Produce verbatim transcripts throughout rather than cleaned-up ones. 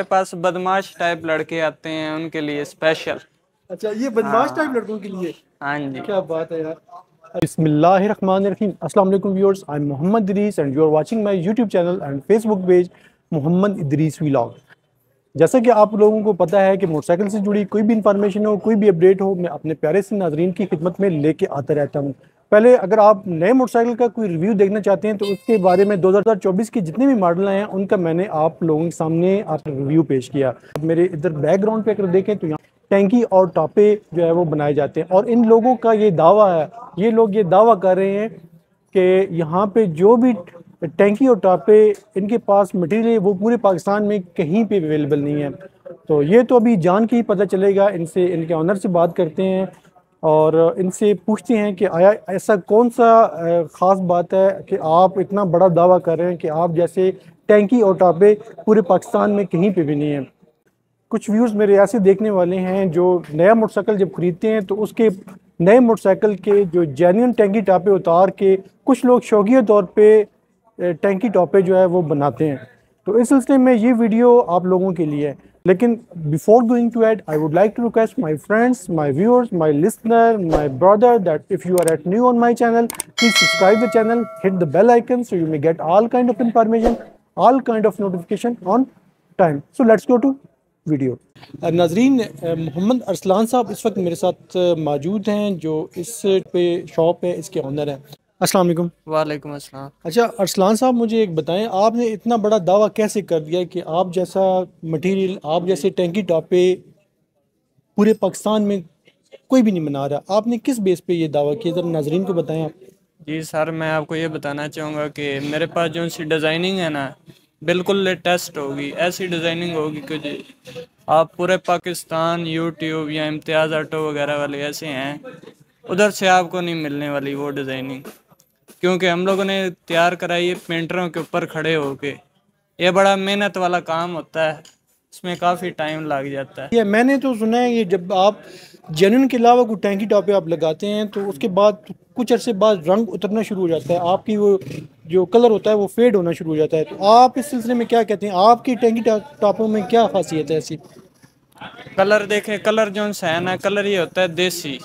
मेरे पास बदमाश टाइप लड़के आते हैं, उनके लिए स्पेशल। अच्छा, ये बदमाश टाइप लड़कों के लिए? हाँ जी, क्या बात है यार। बिस्मिल्लाहिर्रहमानिर्रहीम, अस्सलाम वालेकुम viewers, I am Mohammad Idris and you are watching my YouTube channel and Facebook page Mohammad Idris vlog. जैसा कि आप लोगों को पता है कि मोटरसाइकिल से जुड़ी कोई भी इंफॉर्मेशन हो, कोई भी अपडेट हो, मैं अपने प्यारे से नाजरीन की खिदमत में लेके आता रहता हूँ। पहले अगर आप नए मोटरसाइकिल का कोई रिव्यू देखना चाहते हैं तो उसके बारे में दो हज़ार चौबीस के जितने भी मॉडल आए हैं उनका मैंने आप लोगों के सामने आप रिव्यू पेश किया। मेरे इधर बैकग्राउंड पे अगर देखें तो यहाँ टैंकी और टापे जो है वो बनाए जाते हैं, और इन लोगों का ये दावा है, ये लोग ये दावा कर रहे हैं कि यहाँ पे जो भी टैंकी और टापे इनके पास मटीरियल वो पूरे पाकिस्तान में कहीं पर अवेलेबल नहीं है। तो ये तो अभी जान के ही पता चलेगा। इनसे, इनके ऑनर से बात करते हैं और इनसे पूछते हैं कि आया ऐसा कौन सा ख़ास बात है कि आप इतना बड़ा दावा कर रहे हैं कि आप जैसे टैंकी और टापे पूरे पाकिस्तान में कहीं पे भी नहीं है। कुछ व्यूज़ मेरे ऐसे देखने वाले हैं जो नया मोटरसाइकिल जब ख़रीदते हैं तो उसके नए मोटरसाइकिल के जो जेन्युइन टैंकी टापे उतार के कुछ लोग शौकिया तौर पर टैंकी टापे जो है वो बनाते हैं। तो इस सिलसिले में ये वीडियो आप लोगों के लिए है। लेकिन before going to eight I would like to request my friends, my viewers, my listener, my brother that if you are at new on my channel please subscribe the channel, hit the bell icon so you may get all kind of information, all kind of notification on time. So let's go to video. नाजरीन, मोहम्मद अरसलान साहब इस वक्त मेरे साथ मौजूद हैं जो इस पे शॉप है, इसके ऑनर हैं। अस्सलाम वालेकुम। वालेकुम अस्सलाम। अच्छा अरसलान साहब, मुझे एक बताएं, आपने इतना बड़ा दावा कैसे कर दिया कि आप जैसा मटेरियल, आप जैसे टैंकी टापे पूरे पाकिस्तान में कोई भी नहीं बना रहा? आपने किस बेस पे ये दावा किया, जरा नाजरीन को बताएं आप। जी सर, मैं आपको ये बताना चाहूँगा कि मेरे पास जो सी डिज़ाइनिंग है ना, बिल्कुल लेटेस्ट होगी। ऐसी डिज़ाइनिंग होगी कि आप पूरे पाकिस्तान यूट्यूब या इम्तियाज़ ऑटो वगैरह वाले ऐसे हैं, उधर से आपको नहीं मिलने वाली वो डिज़ाइनिंग, क्योंकि हम लोगों ने तैयार कराई है पेंटरों के ऊपर खड़े होके। ये बड़ा मेहनत वाला काम होता है, इसमें काफ़ी टाइम लग जाता है। ये मैंने तो सुना है ये जब आप जेन्युइन के अलावा कोई टैंकी टॉपे आप लगाते हैं तो उसके बाद कुछ अरसे बाद रंग उतरना शुरू हो जाता है, आपकी वो जो कलर होता है वो फेड होना शुरू हो जाता है। तो आप इस सिलसिले में क्या कहते हैं, आपकी टैंकी टॉपों में क्या खासियत है ऐसी? कलर देखें, कलर जो है ना, कलर ये होता है देसी।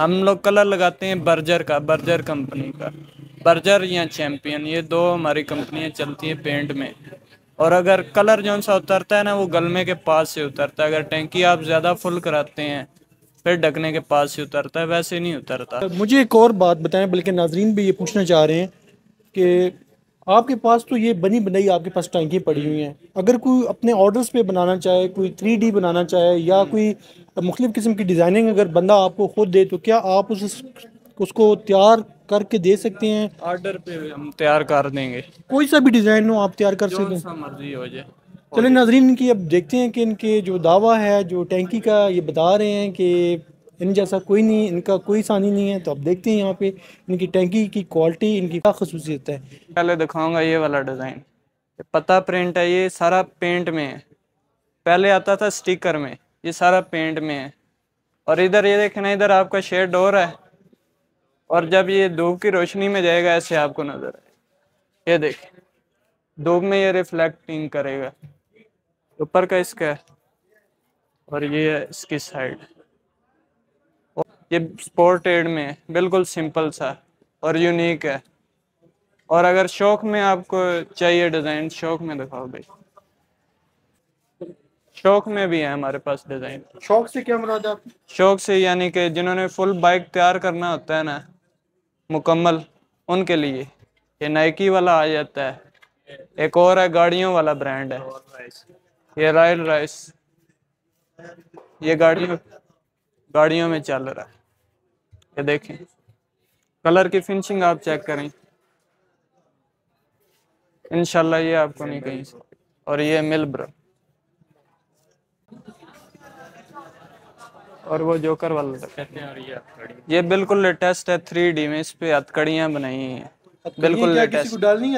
हम लोग कलर लगाते हैं बर्जर का, बर्जर कंपनी का, बर्जर या चैम्पियन, ये दो हमारी कंपनियां चलती हैं पेंट में। और अगर कलर जो सा उतरता है ना वो गलमे के पास से उतरता है। अगर टैंकी आप ज़्यादा फुल कराते हैं फिर ढकने के पास से उतरता है, वैसे नहीं उतरता। मुझे एक और बात बताएं, बल्कि नाजरीन भी ये पूछना चाह रहे हैं कि आपके पास तो ये बनी बनाई आपके पास टैंकी पड़ी हुई हैं, अगर कोई अपने ऑर्डर्स पे बनाना चाहे, कोई थ्री डी बनाना चाहे या कोई मुख्तलिफ़ किस्म की डिज़ाइनिंग अगर बंदा आपको खुद दे तो क्या आप उस उसको तैयार करके दे सकते हैं? ऑर्डर पे हम तैयार कर देंगे, कोई सा भी डिज़ाइन हो आप तैयार कर सकते हैं, मर्जी हो जाए। चले नाजरीन, इनकी अब देखते हैं कि इनके जो दावा है जो टैंकी का, ये बता रहे हैं कि इन जैसा कोई नहीं, इनका कोई सानी नहीं है। तो आप देखते हैं यहाँ पे इनकी टैंकी की क्वालिटी, इनकी क्या खसूसियत है। पहले दिखाऊंगा ये वाला डिज़ाइन, पता प्रिंट है, ये सारा पेंट में है। पहले आता था स्टिकर में, ये सारा पेंट में है। और इधर ये देखना, इधर आपका शेड डोर है, और जब ये धूप की रोशनी में जाएगा ऐसे आपको नजर आएगा। ये देखिए, धूप में ये रिफ्लेक्टिंग करेगा, ऊपर का इसका है और ये इसकी साइड। ये स्पोर्टेड में बिल्कुल सिंपल सा और यूनिक है। और अगर शौक में आपको चाहिए डिज़ाइन, शौक में दिखाओ भाई, शौक में भी है हमारे पास डिज़ाइन। शौक से क्या मुराद है? शौक से यानी कि जिन्होंने फुल बाइक तैयार करना होता है ना मुकम्मल, उनके लिए ये नाइकी वाला आ जाता है। एक और है गाड़ियों वाला ब्रांड है, ये रॉयल राइस, ये गाड़ियों गाड़ियों में चल रहा है। ये देखें कलर की फिनिशिंग आप चेक करें, इंशाल्लाह ये आपको नहीं कहीं से। और ये मिलब्र और वो जोकर वाला, ये बिल्कुल लेटेस्ट है, थ्री डी में इस पे हथकड़ियां बनाई हैं, बिल्कुल लेटेस्ट। नहीं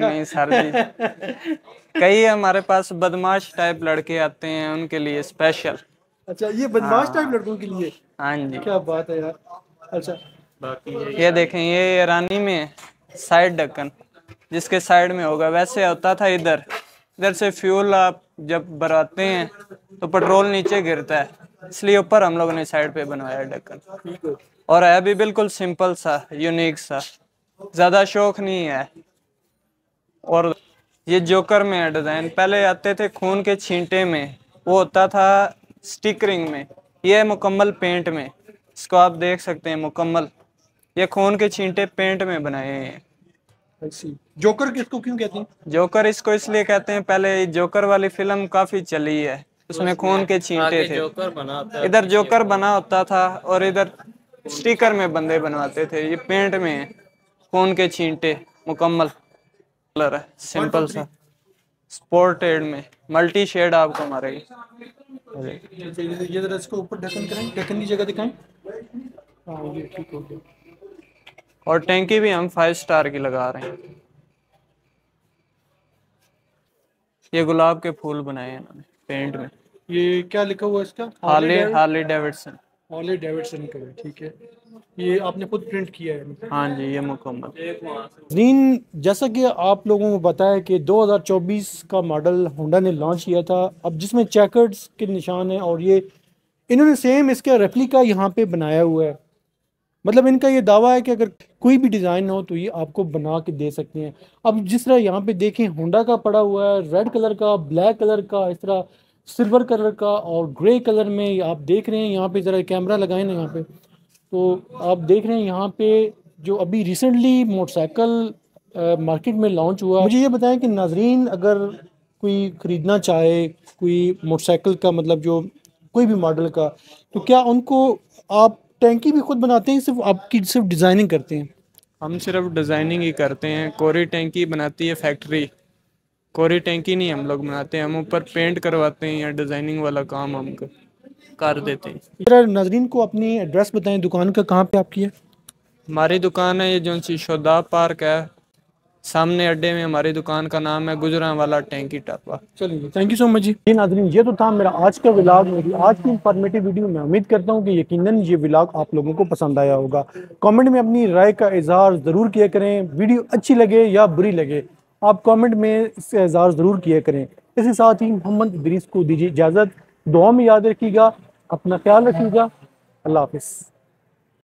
नहीं सर जी, कई हमारे पास बदमाश टाइप लड़के आते हैं, उनके लिए स्पेशल। अच्छा, ये बदमाश टाइप लड़कों के लिए? हाँ जी, क्या बात है यार। अच्छा बाकी ये देखें, ये रानी में साइड ढक्कन, जिसके साइड में होगा, वैसे होता था इधर इधर से फ्यूल आप जब भराते हैं तो पेट्रोल नीचे गिरता है, इसलिए ऊपर हम लोगों ने साइड पे बनवाया ढक्कन। और है भी बिल्कुल सिंपल सा, यूनिक सा, ज्यादा शौक नहीं है। और ये जोकर में है डिजाइन, पहले आते थे खून के छींटे में, वो होता था स्टिकरिंग में, ये है मुकम्मल पेंट में। इसको आप देख सकते हैं मुकम्मल, ये खून के छींटे पेंट में बनाए हैं। जोकर किसको क्यों कहते हैं? जोकर इसको इसलिए कहते हैं, पहले जोकर वाली फिल्म काफी चली है, उसमें खून के छींटे थे, जोकर बना, इधर जोकर बना होता था और इधर स्टिकर में बंदे बनवाते थे। ये पेंट में है, खून के छींटे मुकम्मल कलर है, सिंपल सा स्पोर्टेड में मल्टी शेड आपको मारेगी। ये जरा इसको ऊपर ढक्कन करें, ढक्कन की जगह दिखाएं। हां ये ठीक हो गया। और टैंकी भी हम फाइव स्टार की लगा रहे हैं। ये गुलाब के फूल बनाए हैं इन्होंने पेंट में। ये क्या लिखा हुआ है इसका? Harley Harley Davidson. Harley Davidson का, ठीक है। ये आपने खुद प्रिंट किया है? हाँ जी, ये मुकम्मल। जीन, जैसा कि आप लोगों को बताया कि दो हज़ार चौबीस का मॉडल होंडा ने लॉन्च किया था, अब जिसमें चेकर्स के निशान हैं और ये इन्होंने सेम इसका रेप्लिका यहाँ पे बनाया हुआ है। मतलब इनका ये दावा है कि अगर कोई भी डिज़ाइन हो तो ये आपको बना के दे सकते हैं। अब जिस तरह यहाँ पे देखें होंडा का पड़ा हुआ है, रेड कलर का, ब्लैक कलर का, इस तरह सिल्वर कलर का और ग्रे कलर में आप देख रहे हैं। यहाँ पे ज़रा कैमरा लगाएं ना यहाँ पे, तो आप देख रहे हैं यहाँ पे जो अभी रिसेंटली मोटरसाइकिल मार्केट में लॉन्च हुआ। मुझे ये बताएं कि नाजरीन अगर कोई ख़रीदना चाहे कोई मोटरसाइकिल का, मतलब जो कोई भी मॉडल का, तो क्या उनको आप टैंकी भी खुद बनाते हैं, सिर्फ आपकी सिर्फ डिज़ाइनिंग करते हैं? हम सिर्फ डिज़ाइनिंग ही करते हैं। कोरी टैंकी बनाती है फैक्ट्री, कोरी टैंकी नहीं हम लोग बनाते हैं, हम ऊपर पेंट करवाते हैं या डिज़ाइनिंग वाला काम हम कर देते हैं। जरा नाजरीन को अपनी एड्रेस बताएं, दुकान का कहाँ पे आपकी है? हमारी दुकान है ये जो सी शादाब पार्क है, सामने अड्डे में हमारी दुकान का नाम है गुजरांवाला टैंकी टापा। चलिए, थैंक यू सो मच जी। जी नाज़रीन, ये तो था मेरा आज का व्लॉग, मेरी आज की इंफॉर्मेटिव वीडियो। मैं उम्मीद करता हूँ कि यकीनन ये व्लॉग आप लोगों को पसंद आया होगा। कमेंट में अपनी राय का इजहार ज़रूर किया करें, वीडियो अच्छी लगे या बुरी लगे आप कमेंट में इसका इजहार ज़रूर किया करें। इसके साथ ही मोहम्मद इदरीस को दीजिए इजाज़त, दुआ में याद रखिएगा, अपना ख्याल रखिएगा, अल्लाह हाफिज़।